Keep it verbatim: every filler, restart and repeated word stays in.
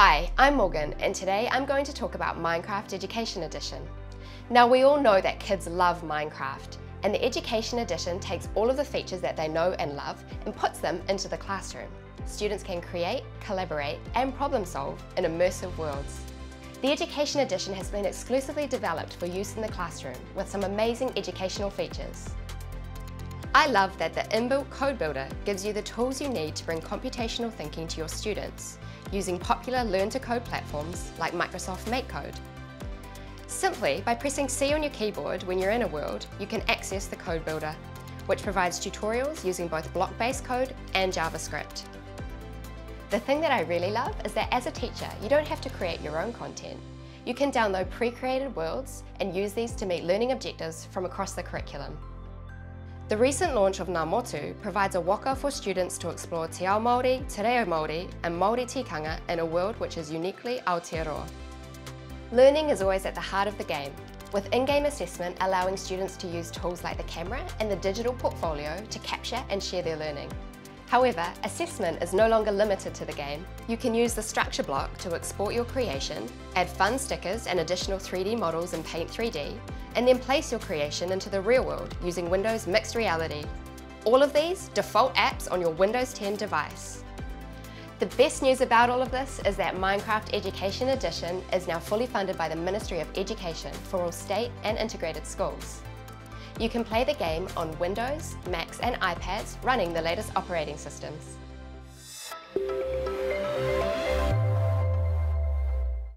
Hi, I'm Morgan, and today I'm going to talk about Minecraft Education Edition. Now we all know that kids love Minecraft, and the Education Edition takes all of the features that they know and love and puts them into the classroom. Students can create, collaborate, and problem solve in immersive worlds. The Education Edition has been exclusively developed for use in the classroom with some amazing educational features. I love that the inbuilt code builder gives you the tools you need to bring computational thinking to your students, using popular learn-to-code platforms like Microsoft MakeCode. Simply by pressing C on your keyboard when you're in a world, you can access the code builder, which provides tutorials using both block-based code and JavaScript. The thing that I really love is that as a teacher, you don't have to create your own content. You can download pre-created worlds and use these to meet learning objectives from across the curriculum. The recent launch of Ngā Motu provides a waka for students to explore te ao Māori, te reo Māori and Māori tikanga in a world which is uniquely Aotearoa. Learning is always at the heart of the game, with in-game assessment allowing students to use tools like the camera and the digital portfolio to capture and share their learning. However, assessment is no longer limited to the game. You can use the structure block to export your creation, add fun stickers and additional three D models in Paint three D, and then place your creation into the real world using Windows Mixed Reality. All of these default apps on your Windows ten device. The best news about all of this is that Minecraft Education Edition is now fully funded by the Ministry of Education for all state and integrated schools. You can play the game on Windows, Macs and iPads running the latest operating systems.